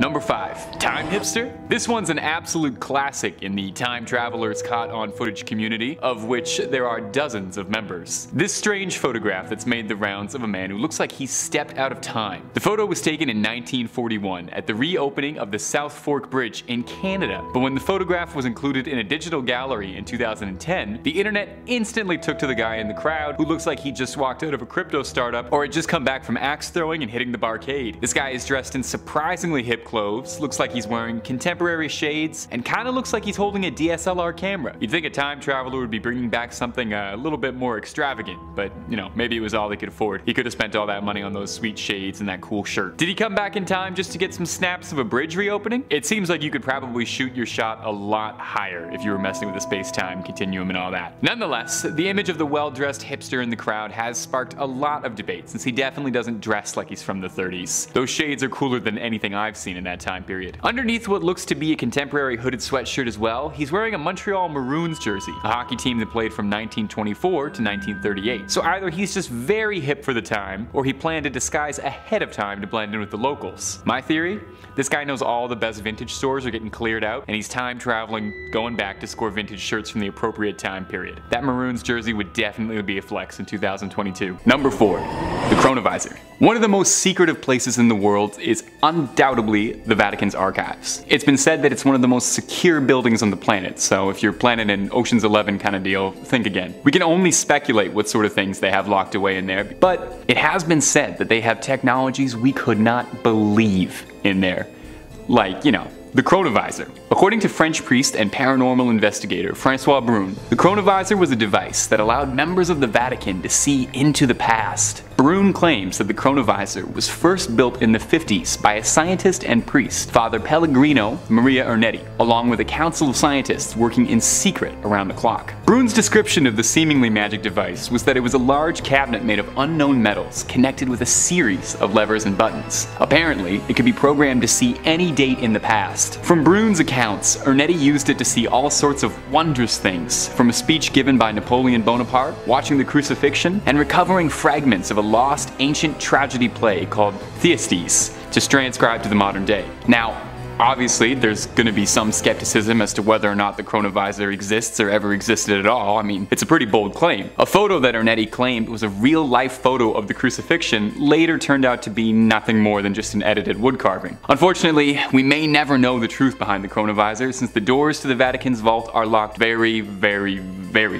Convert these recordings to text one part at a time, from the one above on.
Number 5. Time Hipster? This one's an absolute classic in the time travelers caught on footage community, of which there are dozens of members. This strange photograph that's made the rounds of a man who looks like he stepped out of time. The photo was taken in 1941 at the reopening of the South Fork Bridge in Canada, but when the photograph was included in a digital gallery in 2010, the internet instantly took to the guy in the crowd who looks like he just walked out of a crypto startup or had just come back from axe throwing and hitting the barcade. This guy is dressed in surprisingly hip clothes, looks like he's wearing contemporary shades, and kinda looks like he's holding a DSLR camera. You'd think a time traveler would be bringing back something a little bit more extravagant, but you know, maybe it was all they could afford. He could have spent all that money on those sweet shades and that cool shirt. Did he come back in time just to get some snaps of a bridge reopening? It seems like you could probably shoot your shot a lot higher if you were messing with the space-time continuum and all that. Nonetheless, the image of the well-dressed hipster in the crowd has sparked a lot of debate since he definitely doesn't dress like he's from the 30s. Those shades are cooler than anything I've seen in that time period. Underneath what looks to be a contemporary hooded sweatshirt as well, he's wearing a Montreal Maroons jersey, a hockey team that played from 1924 to 1938. So either he's just very hip for the time, or he planned a disguise ahead of time to blend in with the locals. My theory? This guy knows all the best vintage stores are getting cleared out, and he's time traveling, going back to score vintage shirts from the appropriate time period. That Maroons jersey would definitely be a flex in 2022. Number 4. The Chronovisor. One of the most secretive places in the world is undoubtedly the Vatican's archives. It's been said that it's one of the most secure buildings on the planet, so if you're planning an Ocean's 11 kind of deal, think again. We can only speculate what sort of things they have locked away in there, but it has been said that they have technologies we could not believe in there. Like, you know, the Chronovisor. According to French priest and paranormal investigator François Brune, the Chronovisor was a device that allowed members of the Vatican to see into the past. Brune claims that the Chronovisor was first built in the 50s by a scientist and priest, Father Pellegrino Maria Ernetti, along with a council of scientists working in secret around the clock. Brune's description of the seemingly magic device was that it was a large cabinet made of unknown metals connected with a series of levers and buttons. Apparently, it could be programmed to see any date in the past. From Brune's accounts, Ernetti used it to see all sorts of wondrous things, from a speech given by Napoleon Bonaparte, watching the crucifixion, and recovering fragments of a lost ancient tragedy play called Theaetetus, to transcribe to the modern day. Now, obviously, there's going to be some skepticism as to whether or not the Chronovisor exists or ever existed at all. I mean, it's a pretty bold claim. A photo that Ernetti claimed was a real-life photo of the crucifixion later turned out to be nothing more than just an edited wood carving. Unfortunately, we may never know the truth behind the Chronovisor since the doors to the Vatican's vault are locked very, very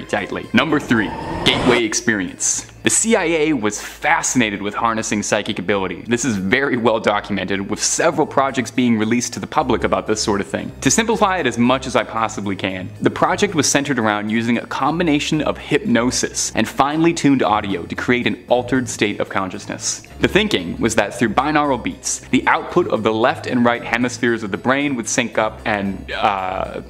tightly. Number 3. Gateway Experience. The CIA was fascinated with harnessing psychic ability. This is very well documented, with several projects being released to the public about this sort of thing. To simplify it as much as I possibly can, the project was centered around using a combination of hypnosis and finely tuned audio to create an altered state of consciousness. The thinking was that through binaural beats, the output of the left and right hemispheres of the brain would sync up and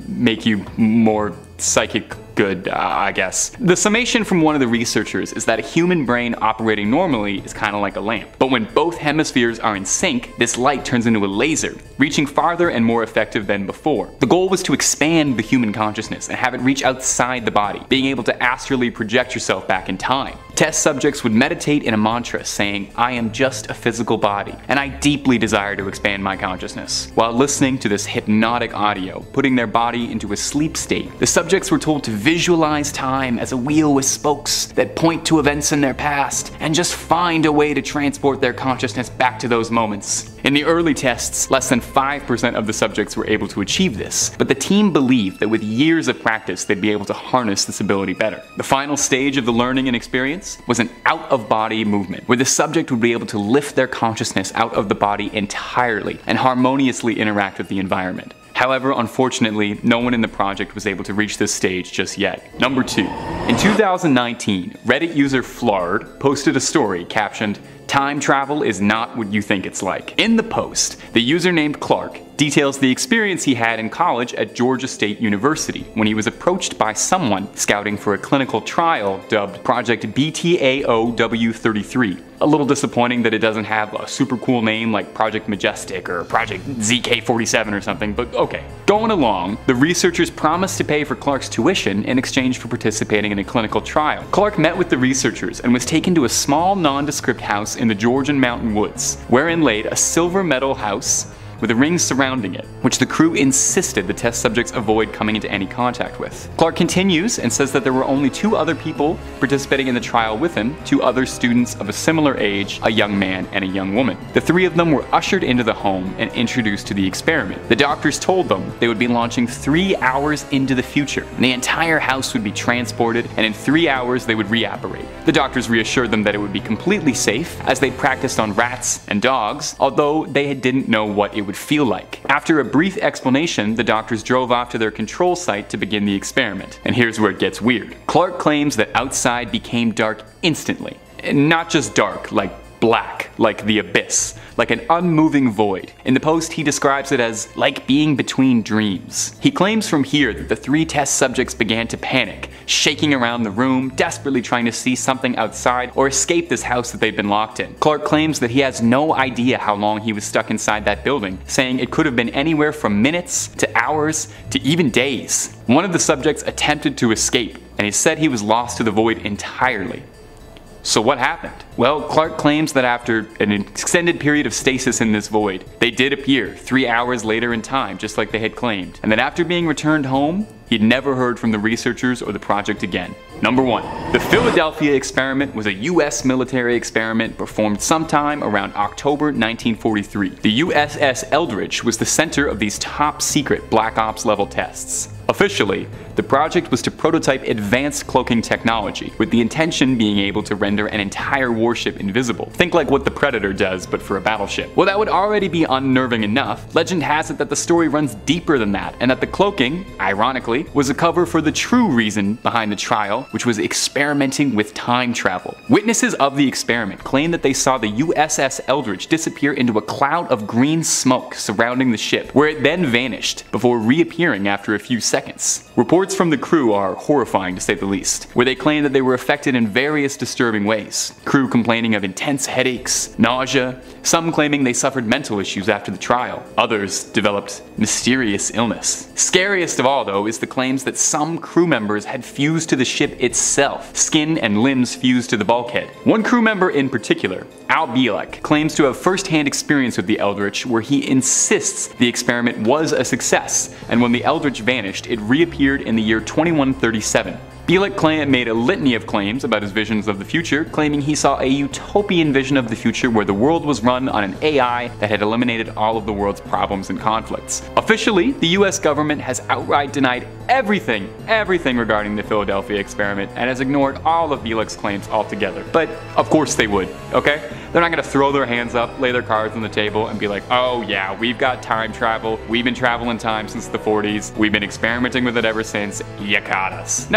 make you more psychic good, I guess. The summation from one of the researchers is that a human brain operating normally is kind of like a lamp, but when both hemispheres are in sync, this light turns into a laser, reaching farther and more effective than before. The goal was to expand the human consciousness and have it reach outside the body, being able to astrally project yourself back in time. Test subjects would meditate in a mantra saying, "I am just a physical body, and I deeply desire to expand my consciousness," while listening to this hypnotic audio, putting their body into a sleep state. The subjects were told to visualize time as a wheel with spokes that point to events in their past, and just find a way to transport their consciousness back to those moments. In the early tests, less than 5% of the subjects were able to achieve this, but the team believed that with years of practice they'd be able to harness this ability better. The final stage of the learning and experience was an out-of-body movement, where the subject would be able to lift their consciousness out of the body entirely and harmoniously interact with the environment. However, unfortunately, no one in the project was able to reach this stage just yet. Number 2. In 2019, Reddit user Flard posted a story captioned, "Time travel is not what you think it's like." In the post, the user named Clark details the experience he had in college at Georgia State University when he was approached by someone scouting for a clinical trial dubbed Project BTAOW33. A little disappointing that it doesn't have a super cool name like Project Majestic or Project ZK47 or something, but okay. Going along, the researchers promised to pay for Clark's tuition in exchange for participating in a clinical trial. Clark met with the researchers and was taken to a small nondescript house in the Georgian mountain woods, wherein laid a silver metal house, with a ring surrounding it, which the crew insisted the test subjects avoid coming into any contact with. Clark continues and says that there were only two other people participating in the trial with him, two other students of a similar age, a young man and a young woman. The three of them were ushered into the home and introduced to the experiment. The doctors told them they would be launching 3 hours into the future, and the entire house would be transported, and in 3 hours they would reapparate. The doctors reassured them that it would be completely safe, as they practiced on rats and dogs, although they didn't know what it would feel like. After a brief explanation, the doctors drove off to their control site to begin the experiment. And here's where it gets weird. Clark claims that outside became dark instantly. And not just dark, like black, like the abyss, like an unmoving void. In the post, he describes it as like being between dreams. He claims from here that the three test subjects began to panic, shaking around the room, desperately trying to see something outside or escape this house that they've been locked in. Clark claims that he has no idea how long he was stuck inside that building, saying it could have been anywhere from minutes to hours to even days. One of the subjects attempted to escape, and he said he was lost to the void entirely. So what happened? Well, Clark claims that after an extended period of stasis in this void, they did appear 3 hours later in time, just like they had claimed. And that after being returned home, he'd never heard from the researchers or the project again. Number 1. The Philadelphia experiment was a US military experiment performed sometime around October 1943. The USS Eldridge was the center of these top secret black ops level tests. Officially, the project was to prototype advanced cloaking technology, with the intention being able to render an entire warship invisible. Think like what the Predator does, but for a battleship. Well, that would already be unnerving enough. Legend has it that the story runs deeper than that, and that the cloaking, ironically, was a cover for the true reason behind the trial, which was experimenting with time travel. Witnesses of the experiment claim that they saw the USS Eldridge disappear into a cloud of green smoke surrounding the ship, where it then vanished, before reappearing after a few seconds. Reports from the crew are horrifying, to say the least, where they claim that they were affected in various disturbing ways. Crew complaining of intense headaches, nausea, some claiming they suffered mental issues after the trial. Others developed mysterious illness. Scariest of all, though, is the claims that some crew members had fused to the ship itself, skin and limbs fused to the bulkhead. One crew member in particular, Al Bielek, claims to have first-hand experience with the Eldritch, where he insists the experiment was a success, and when the Eldritch vanished, it reappeared in the year 2137. Bielek made a litany of claims about his visions of the future, claiming he saw a utopian vision of the future where the world was run on an AI that had eliminated all of the world's problems and conflicts. Officially, the US government has outright denied everything regarding the Philadelphia experiment and has ignored all of Bielek's claims altogether. But of course they would, okay? They're not gonna throw their hands up, lay their cards on the table, and be like, oh yeah, we've got time travel, we've been traveling time since the 40s, we've been experimenting with it ever since, you caught us.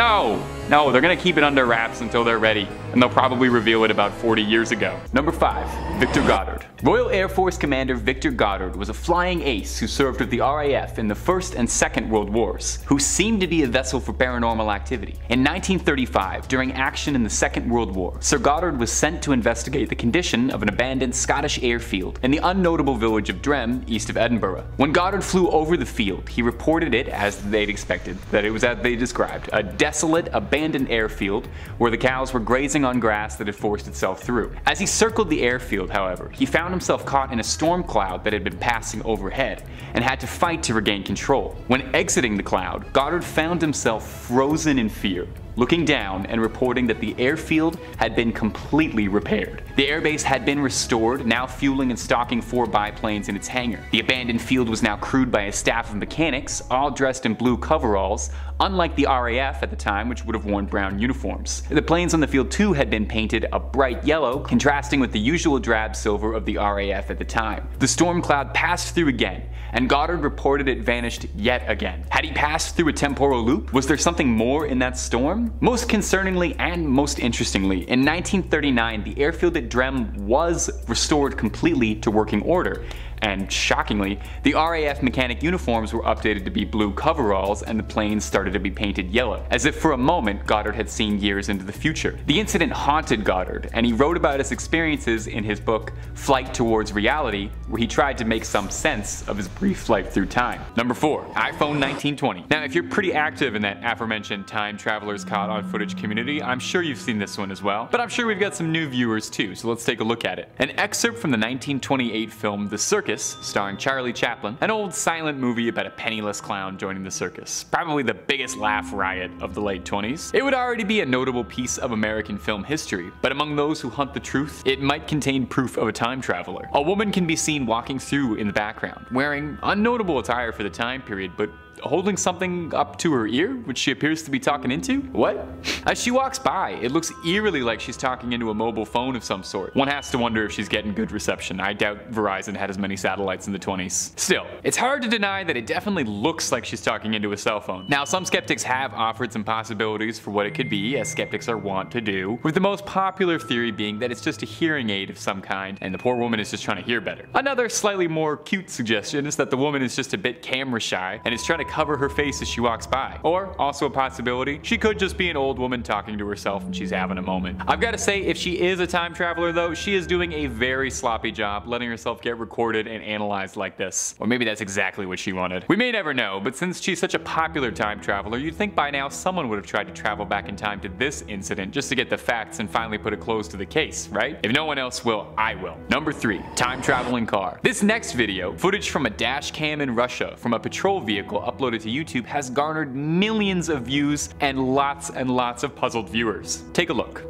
No, they're gonna keep it under wraps until they're ready, and they'll probably reveal it about 40 years ago. Number 5. Victor Goddard. Royal Air Force Commander Victor Goddard was a flying ace who served with the RAF in the First and Second World Wars, who seemed to be a vessel for paranormal activity. In 1935, during action in the Second World War, Sir Goddard was sent to investigate the condition of an abandoned Scottish airfield in the unnotable village of Drem, east of Edinburgh. When Goddard flew over the field, he reported it as they'd expected, that it was as they described, a desolate, abandoned airfield where the cows were grazing on grass that had forced itself through. As he circled the airfield, however, he found himself caught in a storm cloud that had been passing overhead and had to fight to regain control. When exiting the cloud, Goddard found himself frozen in fear, looking down and reporting that the airfield had been completely repaired. The airbase had been restored, now fueling and stocking 4 biplanes in its hangar. The abandoned field was now crewed by a staff of mechanics, all dressed in blue coveralls, unlike the RAF at the time, which would have worn brown uniforms. The planes on the field too had been painted a bright yellow, contrasting with the usual drab silver of the RAF at the time. The storm cloud passed through again, and Goddard reported it vanished yet again. Had he passed through a temporal loop? Was there something more in that storm? Most concerningly and most interestingly, in 1939, the airfield at Drem was restored completely to working order. And shockingly, the RAF mechanic uniforms were updated to be blue coveralls and the planes started to be painted yellow, as if for a moment Goddard had seen years into the future. The incident haunted Goddard, and he wrote about his experiences in his book Flight Towards Reality, where he tried to make some sense of his brief flight through time. Number 4. iPhone 1920. Now, if you're pretty active in that aforementioned time travelers caught on footage community, I'm sure you've seen this one as well, but I'm sure we've got some new viewers too, so let's take a look at it. An excerpt from the 1928 film The Circus Circus, starring Charlie Chaplin, an old silent movie about a penniless clown joining the circus, probably the biggest laugh riot of the late 20s. It would already be a notable piece of American film history, but among those who hunt the truth, it might contain proof of a time traveler. A woman can be seen walking through in the background, wearing unnotable attire for the time period, but holding something up to her ear, which she appears to be talking into? What? As she walks by, it looks eerily like she's talking into a mobile phone of some sort. One has to wonder if she's getting good reception. I doubt Verizon had as many satellites in the 20s. Still, it's hard to deny that it definitely looks like she's talking into a cell phone. Now, some skeptics have offered some possibilities for what it could be, as skeptics are wont to do, with the most popular theory being that it's just a hearing aid of some kind, and the poor woman is just trying to hear better. Another slightly more cute suggestion is that the woman is just a bit camera shy and is trying to cover her face as she walks by. Or, also a possibility, she could just be an old woman talking to herself and she's having a moment. I've got to say, if she is a time traveler though, she is doing a very sloppy job letting herself get recorded and analyzed like this. Or maybe that's exactly what she wanted. We may never know, but since she's such a popular time traveler, you'd think by now someone would have tried to travel back in time to this incident just to get the facts and finally put a close to the case, right? If no one else will, I will. Number 3. Time traveling car. This next video, footage from a dash cam in Russia from a patrol vehicle uploaded to YouTube, has garnered millions of views and lots of puzzled viewers. Take a look.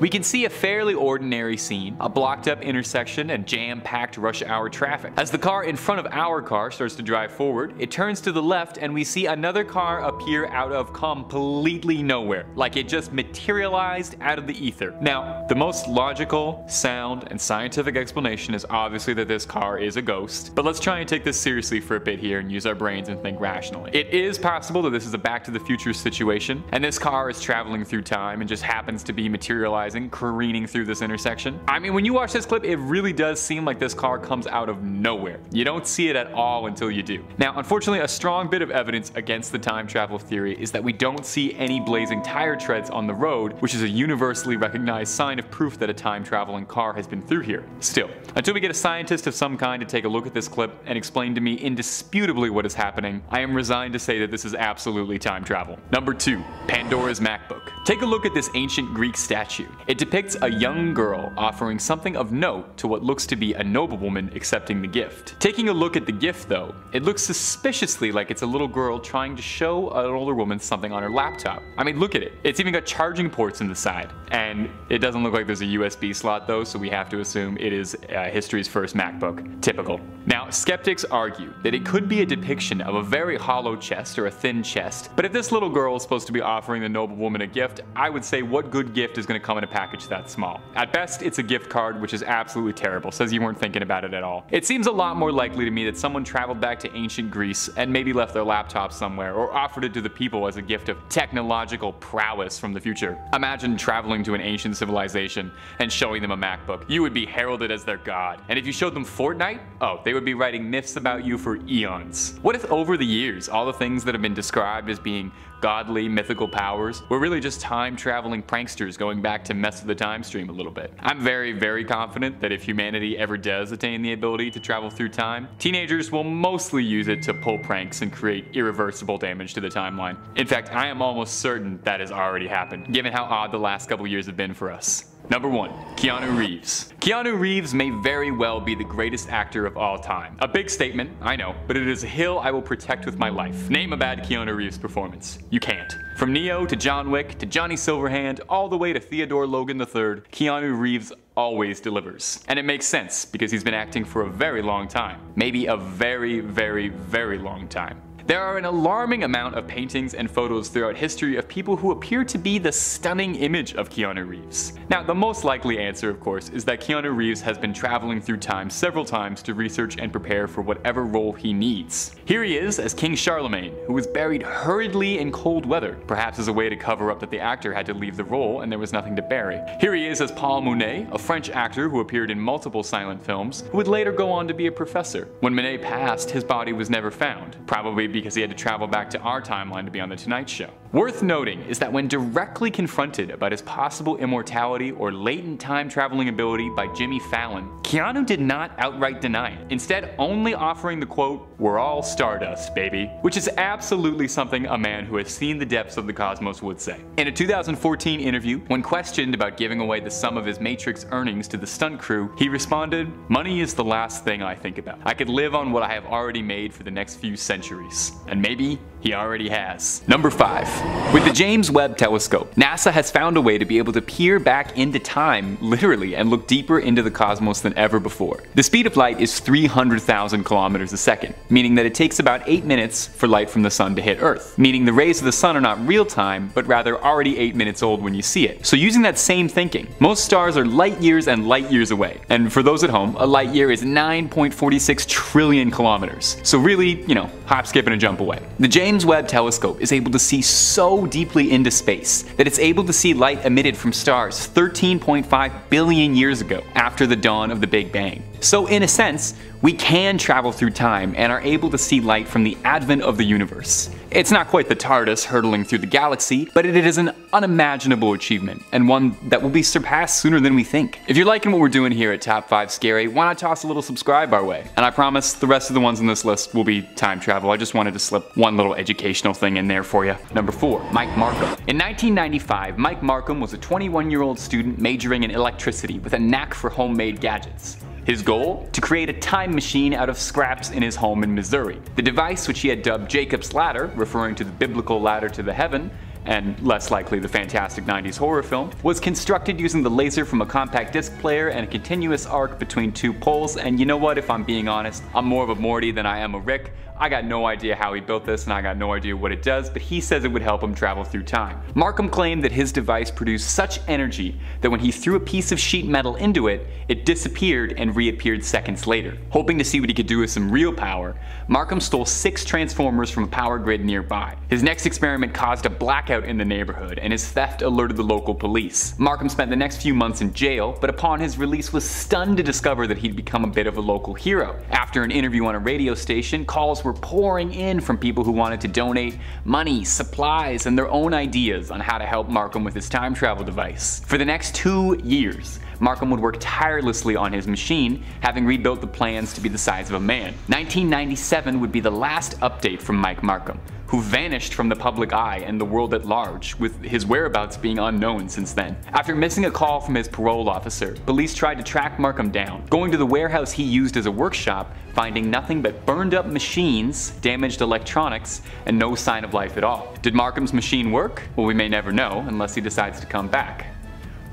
We can see a fairly ordinary scene, a blocked up intersection and jam-packed rush hour traffic. As the car in front of our car starts to drive forward, it turns to the left and we see another car appear out of completely nowhere, like it just materialized out of the ether. Now, the most logical, sound, and scientific explanation is obviously that this car is a ghost, but let's try and take this seriously for a bit here and use our brains and think rationally. It is possible that this is a Back to the Future situation, and this car is traveling through time and just happens to be materialized careening through this intersection. I mean, when you watch this clip, it really does seem like this car comes out of nowhere. You don't see it at all until you do. Now, unfortunately, a strong bit of evidence against the time travel theory is that we don't see any blazing tire treads on the road, which is a universally recognized sign of proof that a time traveling car has been through here. Still, until we get a scientist of some kind to take a look at this clip and explain to me indisputably what is happening, I am resigned to say that this is absolutely time travel. Number 2, Pandora's MacBook. Take a look at this ancient Greek statue. It depicts a young girl offering something of note to what looks to be a noblewoman accepting the gift. Taking a look at the gift though, it looks suspiciously like it's a little girl trying to show an older woman something on her laptop. I mean, look at it. It's even got charging ports in the side. And it doesn't look like there's a USB slot though, so we have to assume it is history's first MacBook. Typical. Now, skeptics argue that it could be a depiction of a very hollow chest or a thin chest, but if this little girl is supposed to be offering the noblewoman a gift, I would say what good gift is going to come in a package that small? At best, it's a gift card, which is absolutely terrible. Says you weren't thinking about it at all. It seems a lot more likely to me that someone traveled back to ancient Greece and maybe left their laptop somewhere or offered it to the people as a gift of technological prowess from the future. Imagine traveling to an ancient civilization and showing them a MacBook. You would be heralded as their god. And if you showed them Fortnite, oh, they would be writing myths about you for eons. What if over the years, all the things that have been described as being godly, mythical powers were really just time-traveling pranksters going back to mess with the time stream a little bit? I'm very, very confident that if humanity ever does attain the ability to travel through time, teenagers will mostly use it to pull pranks and create irreversible damage to the timeline. In fact, I am almost certain that has already happened, given how odd the last couple years have been for us. Number 1, Keanu Reeves. Keanu Reeves may very well be the greatest actor of all time. A big statement, I know, but it is a hill I will protect with my life. Name a bad Keanu Reeves performance. You can't. From Neo to John Wick to Johnny Silverhand, all the way to Theodore Logan III, Keanu Reeves always delivers. And it makes sense because he's been acting for a very long time. Maybe a very, very, very long time. There are an alarming amount of paintings and photos throughout history of people who appear to be the stunning image of Keanu Reeves. Now, the most likely answer, of course, is that Keanu Reeves has been traveling through time several times to research and prepare for whatever role he needs. Here he is as King Charlemagne, who was buried hurriedly in cold weather, perhaps as a way to cover up that the actor had to leave the role and there was nothing to bury. Here he is as Paul Mounet, a French actor who appeared in multiple silent films, who would later go on to be a professor. When Mounet passed, his body was never found, probably because he had to travel back to our timeline to be on The Tonight Show. Worth noting is that when directly confronted about his possible immortality or latent time traveling ability by Jimmy Fallon, Keanu did not outright deny it, instead only offering the quote, "We're all stardust, baby," which is absolutely something a man who has seen the depths of the cosmos would say. In a 2014 interview, when questioned about giving away the sum of his Matrix earnings to the stunt crew, he responded, "Money is the last thing I think about. I could live on what I have already made for the next few centuries." And maybe he already has. Number 5. With the James Webb Telescope, NASA has found a way to be able to peer back into time, literally, and look deeper into the cosmos than ever before. The speed of light is 300,000 kilometers a second, meaning that it takes about 8 minutes for light from the sun to hit Earth, meaning the rays of the sun are not real time, but rather already 8 minutes old when you see it. So using that same thinking, most stars are light years and light years away, and for those at home, a light year is 9.46 trillion kilometers. So really, you know, hop, skip, and a jump away. The James Webb Telescope is able to see so deeply into space that it's able to see light emitted from stars 13.5 billion years ago, after the dawn of the Big Bang. So in a sense, we can travel through time and are able to see light from the advent of the universe. It's not quite the TARDIS hurtling through the galaxy, but it is an unimaginable achievement, and one that will be surpassed sooner than we think. If you're liking what we're doing here at Top 5 Scary, why not toss a little subscribe our way? And I promise the rest of the ones on this list will be time travel. I just wanted to slip one little educational thing in there for you. Number 4. Mike Markham. In 1995, Mike Markham was a 21-year-old student majoring in electricity with a knack for homemade gadgets. His goal? To create a time machine out of scraps in his home in Missouri. The device, which he had dubbed Jacob's Ladder, referring to the biblical ladder to the heaven, and less likely the fantastic 90s horror film, was constructed using the laser from a compact disc player and a continuous arc between two poles. And you know what, if I'm being honest, I'm more of a Morty than I am a Rick. I got no idea how he built this and I got no idea what it does, but he says it would help him travel through time. Markham claimed that his device produced such energy that when he threw a piece of sheet metal into it, it disappeared and reappeared seconds later. Hoping to see what he could do with some real power, Markham stole 6 transformers from a power grid nearby. His next experiment caused a blackout in the neighborhood, and his theft alerted the local police. Markham spent the next few months in jail, but upon his release was stunned to discover that he'd become a bit of a local hero. After an interview on a radio station, calls were pouring in from people who wanted to donate money, supplies, and their own ideas on how to help Markham with his time travel device. For the next 2 years, Markham would work tirelessly on his machine, having rebuilt the plans to be the size of a man. 1997 would be the last update from Mike Markham, who vanished from the public eye and the world at large, with his whereabouts being unknown since then. After missing a call from his parole officer, police tried to track Markham down, going to the warehouse he used as a workshop, finding nothing but burned up machines, damaged electronics, and no sign of life at all. Did Markham's machine work? Well, we may never know unless he decides to come back.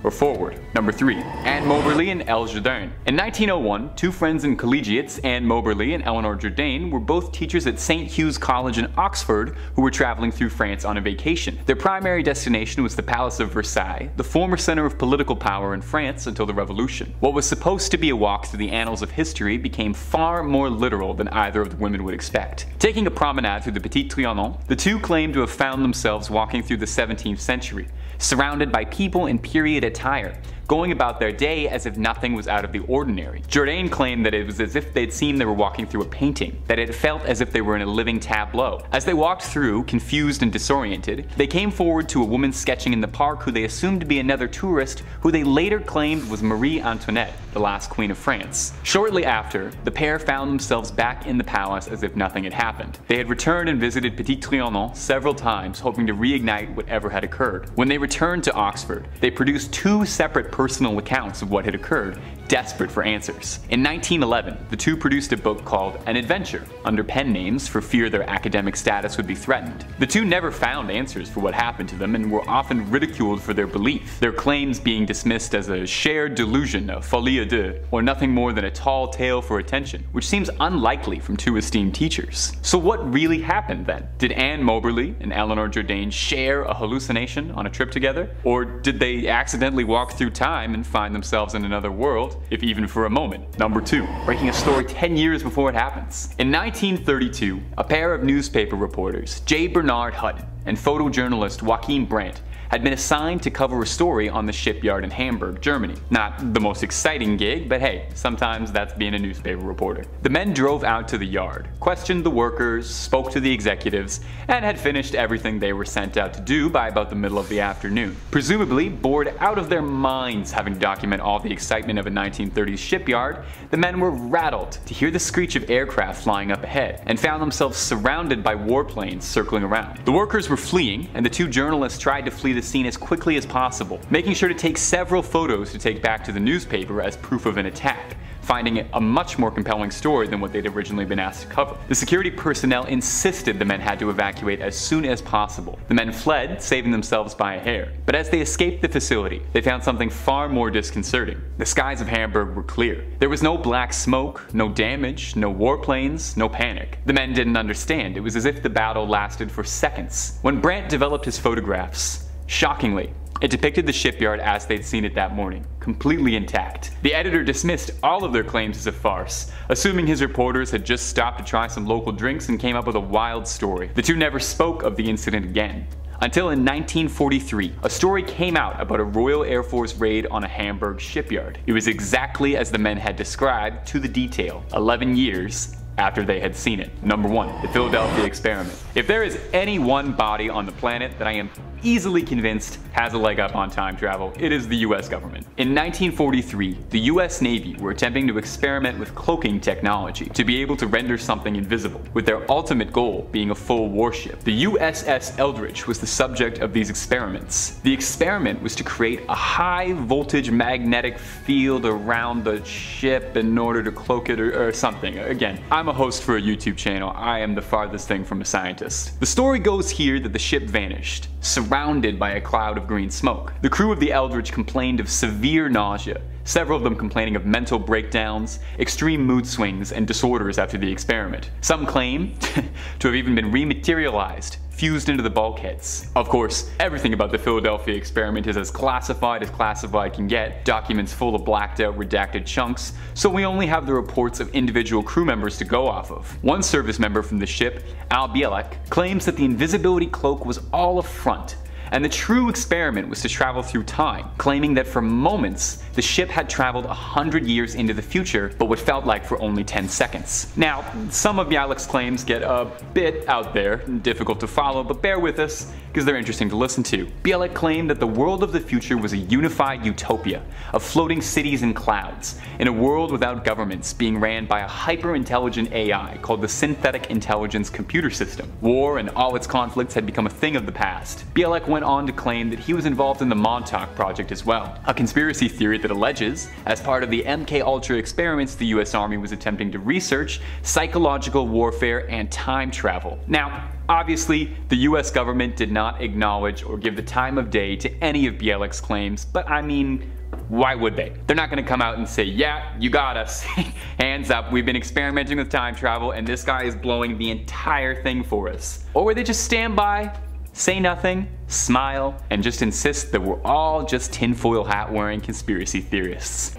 Or forward. Number 3. Anne Moberly and Elle Jourdain. In 1901, two friends and collegiates, Anne Moberly and Eleanor Jourdain, were both teachers at St. Hugh's College in Oxford who were traveling through France on a vacation. Their primary destination was the Palace of Versailles, the former center of political power in France until the Revolution. What was supposed to be a walk through the annals of history became far more literal than either of the women would expect. Taking a promenade through the Petit Trianon, the two claimed to have found themselves walking through the 17th century, surrounded by people in period attire, going about their day as if nothing was out of the ordinary. Jourdain claimed that it was as if they'd seen they were walking through a painting, that it felt as if they were in a living tableau. As they walked through, confused and disoriented, they came forward to a woman sketching in the park who they assumed to be another tourist, who they later claimed was Marie Antoinette, the last Queen of France. Shortly after, the pair found themselves back in the palace as if nothing had happened. They had returned and visited Petit Trianon several times, hoping to reignite whatever had occurred. When they returned to Oxford, they produced 2 separate personal accounts of what had occurred, desperate for answers. In 1911, the two produced a book called An Adventure, under pen names for fear their academic status would be threatened. The two never found answers for what happened to them and were often ridiculed for their belief, their claims being dismissed as a shared delusion, a folie à deux, or nothing more than a tall tale for attention, which seems unlikely from two esteemed teachers. So what really happened then? Did Anne Moberly and Eleanor Jourdain share a hallucination on a trip together? Or did they accidentally walk through time and find themselves in another world, if even for a moment? Number 2. Breaking a story 10 years before it happens. In 1932, a pair of newspaper reporters, J. Bernard Hutton and photojournalist Joaquin Brandt, had been assigned to cover a story on the shipyard in Hamburg, Germany. Not the most exciting gig, but hey, sometimes that's being a newspaper reporter. The men drove out to the yard, questioned the workers, spoke to the executives, and had finished everything they were sent out to do by about the middle of the afternoon. Presumably bored out of their minds having to document all the excitement of a 1930s shipyard, the men were rattled to hear the screech of aircraft flying up ahead, and found themselves surrounded by warplanes circling around. The workers were fleeing, and the two journalists tried to flee the scene as quickly as possible, making sure to take several photos to take back to the newspaper as proof of an attack, finding it a much more compelling story than what they'd originally been asked to cover. The security personnel insisted the men had to evacuate as soon as possible. The men fled, saving themselves by a hair. But as they escaped the facility, they found something far more disconcerting. The skies of Hamburg were clear. There was no black smoke, no damage, no warplanes, no panic. The men didn't understand. It was as if the battle lasted for seconds. When Brandt developed his photographs, shockingly, it depicted the shipyard as they'd seen it that morning, completely intact. The editor dismissed all of their claims as a farce, assuming his reporters had just stopped to try some local drinks and came up with a wild story. The two never spoke of the incident again, until in 1943, a story came out about a Royal Air Force raid on a Hamburg shipyard. It was exactly as the men had described, to the detail, 11 years after they had seen it. Number 1. The Philadelphia Experiment. If there is any one body on the planet that I am easily convinced has a leg up on time travel, it is the US government. In 1943, the US Navy were attempting to experiment with cloaking technology to be able to render something invisible, with their ultimate goal being a full warship. The USS Eldridge was the subject of these experiments. The experiment was to create a high voltage magnetic field around the ship in order to cloak it or something. Again, I'm a host for a YouTube channel. I am the farthest thing from a scientist. The story goes here that the ship vanished, surrounded by a cloud of green smoke. The crew of the Eldridge complained of severe nausea, several of them complaining of mental breakdowns, extreme mood swings, and disorders after the experiment. Some claim to have even been rematerialized, fused into the bulkheads. Of course, everything about the Philadelphia experiment is as classified can get, documents full of blacked out redacted chunks, so we only have the reports of individual crew members to go off of. One service member from the ship, Al Bielek, claims that the invisibility cloak was all a front, and the true experiment was to travel through time, claiming that for moments, the ship had traveled 100 years into the future, but what felt like for only 10 seconds. Now, some of Bialek's claims get a bit out there and difficult to follow, but bear with us, because they're interesting to listen to. Bielek claimed that the world of the future was a unified utopia of floating cities and clouds, in a world without governments, being ran by a hyper-intelligent AI called the Synthetic Intelligence Computer System. War and all its conflicts had become a thing of the past. Bielek went on to claim that he was involved in the Montauk project as well, a conspiracy theory that alleges, as part of the MKUltra experiments, the US Army was attempting to research psychological warfare and time travel. Now, obviously, the US government did not acknowledge or give the time of day to any of Bielek's claims, but I mean, why would they? They're not going to come out and say, yeah, you got us. Hands up, we've been experimenting with time travel and this guy is blowing the entire thing for us. Or would they just stand by, say nothing, smile, and just insist that we're all just tinfoil hat wearing conspiracy theorists?